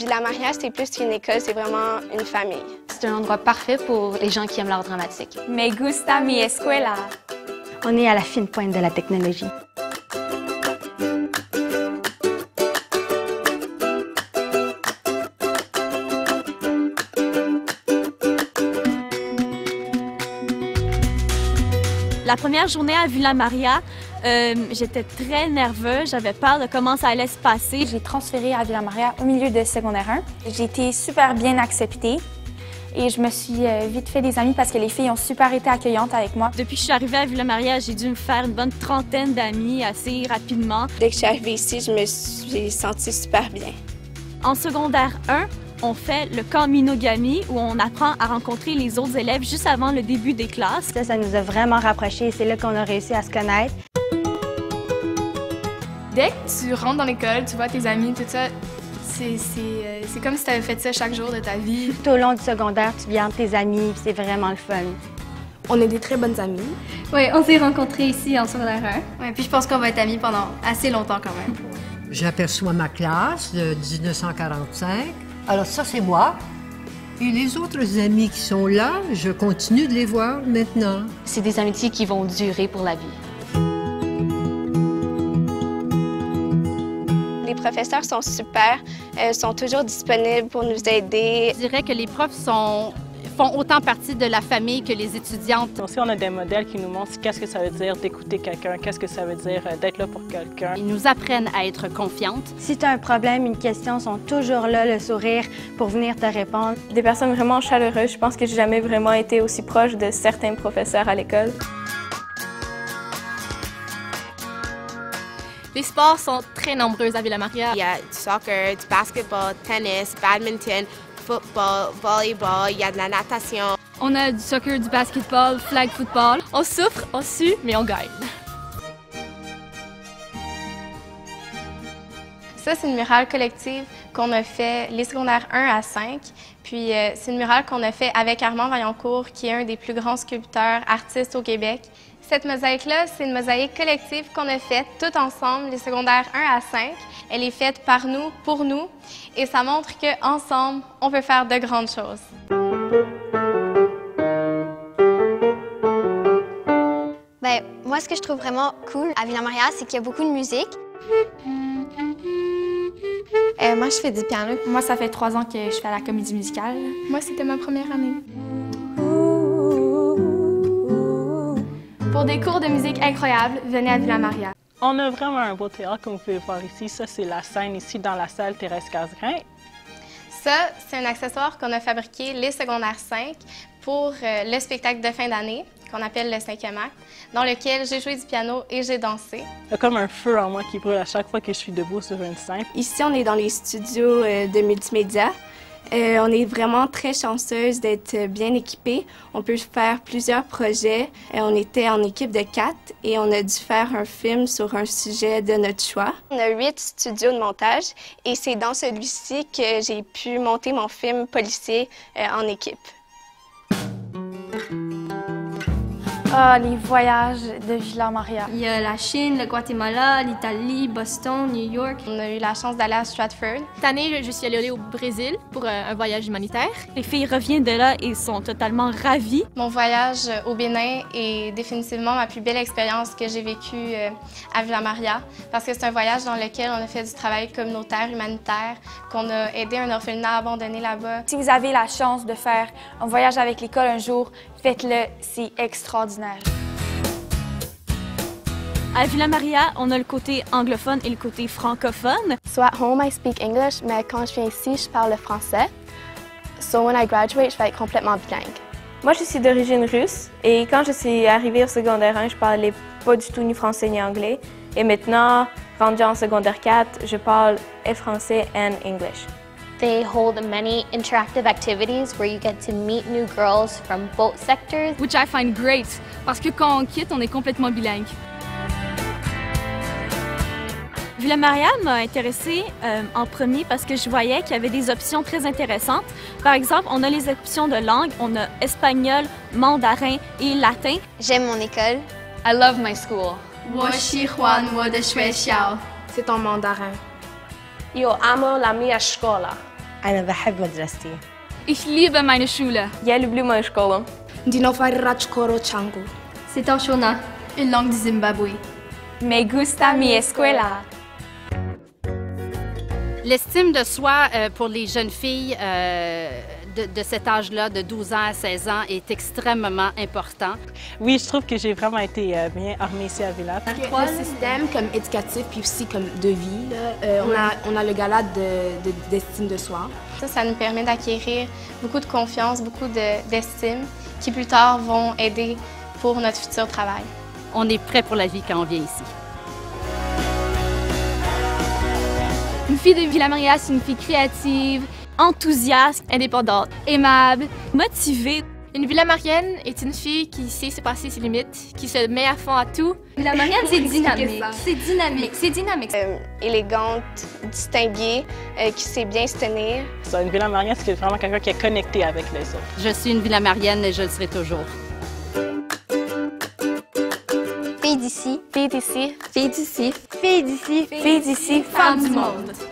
VillaMaria, c'est plus qu'une école, c'est vraiment une famille. C'est un endroit parfait pour les gens qui aiment l'art dramatique. Me gusta mi escuela. On est à la fine pointe de la technologie. La première journée à VillaMaria, j'étais très nerveuse, j'avais peur de comment ça allait se passer. J'ai transféré à VillaMaria au milieu de secondaire 1. J'ai été super bien acceptée et je me suis vite fait des amis parce que les filles ont super été accueillantes avec moi. Depuis que je suis arrivée à VillaMaria, j'ai dû me faire une bonne trentaine d'amis assez rapidement. Dès que je suis arrivée ici, je me suis sentie super bien. En secondaire 1, on fait le Caminogami où on apprend à rencontrer les autres élèves juste avant le début des classes. Ça nous a vraiment rapprochés. C'est là qu'on a réussi à se connaître. Dès que tu rentres dans l'école, tu vois tes amis, tout ça, c'est comme si tu avais fait ça chaque jour de ta vie. Tout au long du secondaire, tu viens avec tes amis, c'est vraiment le fun. On est des très bonnes amies. Oui, on s'est rencontrés ici en secondaire 1. Oui, puis je pense qu'on va être amis pendant assez longtemps quand même. J'aperçois ma classe de 1945. Alors ça, c'est moi. Et les autres amis qui sont là, je continue de les voir maintenant. C'est des amitiés qui vont durer pour la vie. Les professeurs sont super, sont toujours disponibles pour nous aider. Je dirais que les profs font autant partie de la famille que les étudiantes. Aussi, on a des modèles qui nous montrent qu'est-ce que ça veut dire d'écouter quelqu'un, qu'est-ce que ça veut dire d'être là pour quelqu'un. Ils nous apprennent à être confiantes. Si tu as un problème, une question, ils sont toujours là, le sourire, pour venir te répondre. Des personnes vraiment chaleureuses. Je pense que j'ai jamais vraiment été aussi proche de certains professeurs à l'école. Les sports sont très nombreux à VillaMaria. Il y a du soccer, du basketball, tennis, badminton, football, volleyball, il y a de la natation. On a du soccer, du basketball, flag football. On souffre, on sue, mais on gagne. Ça, c'est une murale collective qu'on a fait les secondaires 1 à 5. Puis c'est une murale qu'on a fait avec Armand Vaillancourt, qui est un des plus grands sculpteurs artistes au Québec. Cette mosaïque-là, c'est une mosaïque collective qu'on a faite toutes ensemble, les secondaires 1 à 5. Elle est faite par nous, pour nous, et ça montre qu'ensemble, on peut faire de grandes choses. Bien, moi, ce que je trouve vraiment cool à VillaMaria, c'est qu'il y a beaucoup de musique. Moi, je fais du piano. Moi, ça fait 3 ans que je fais à la comédie musicale. Moi, c'était ma première année. Pour des cours de musique incroyables, venez à VillaMaria. On a vraiment un beau théâtre, comme vous pouvez voir ici. Ça, c'est la scène ici dans la salle Thérèse Casgrain. Ça, c'est un accessoire qu'on a fabriqué les secondaires 5 pour le spectacle de fin d'année, qu'on appelle le 5e acte, dans lequel j'ai joué du piano et j'ai dansé. Il y a comme un feu en moi qui brûle à chaque fois que je suis debout sur une scène. Ici, on est dans les studios de multimédia. On est vraiment très chanceuse d'être bien équipée. On peut faire plusieurs projets. On était en équipe de 4 et on a dû faire un film sur un sujet de notre choix. On a 8 studios de montage et c'est dans celui-ci que j'ai pu monter mon film policier en équipe. Ah, les voyages de VillaMaria. Il y a la Chine, le Guatemala, l'Italie, Boston, New York. On a eu la chance d'aller à Stratford. Cette année, je suis allée au Brésil pour un voyage humanitaire. Les filles reviennent de là et sont totalement ravies. Mon voyage au Bénin est définitivement ma plus belle expérience que j'ai vécue à VillaMaria parce que c'est un voyage dans lequel on a fait du travail communautaire, humanitaire, qu'on a aidé un orphelinat abandonné là-bas. Si vous avez la chance de faire un voyage avec l'école un jour, faites-le, c'est extraordinaire. À VillaMaria, on a le côté anglophone et le côté francophone. So at home, I speak English, mais quand je viens ici, je parle le français. So when I graduate, je vais être complètement bilingue. Moi, je suis d'origine russe et quand je suis arrivée au secondaire 1, je parlais pas du tout ni français ni anglais. Et maintenant, rendue en secondaire 4, je parle et français and English. They hold many interactive activities where you get to meet new girls from both sectors. Which I find great, parce que quand on quitte, on est complètement bilingue. VillaMaria m'a intéressée en premier parce que je voyais qu'il y avait des options très intéressantes. Par exemple, on a les options de langue, on a espagnol, mandarin et latin. J'aime mon école. I love my school. C'est en mandarin. Yo amo la mia scuola. أنا بحب مدرستي. Ich liebe meine Schule. Я люблю мою школу. C'est un shona, une langue du Zimbabwe. Me gusta mi escuela. L'estime de soi pour les jeunes filles de cet âge-là, de 12 ans à 16 ans, est extrêmement important. Oui, je trouve que j'ai vraiment été bien armée ici à Villa. Trois systèmes comme éducatif puis aussi comme de vie. On a le gala d'estime de soi. Ça nous permet d'acquérir beaucoup de confiance, beaucoup d'estime qui plus tard vont aider pour notre futur travail. On est prêt pour la vie quand on vient ici. Une fille de Villa-Maria, c'est une fille créative, enthousiaste, indépendante, aimable, motivée. Une Villa-Marienne est une fille qui sait se passer ses limites, qui se met à fond à tout. Villa-Marienne, c'est dynamique, c'est dynamique, c'est dynamique. Élégante, distinguée, qui sait bien se tenir. Une Villa-Marienne, c'est vraiment quelqu'un qui est connecté avec les autres. Je suis une Villa-Marienne et je le serai toujours. Fille d'ici, fille d'ici, fille d'ici, fille d'ici, fille d'ici, femme du monde.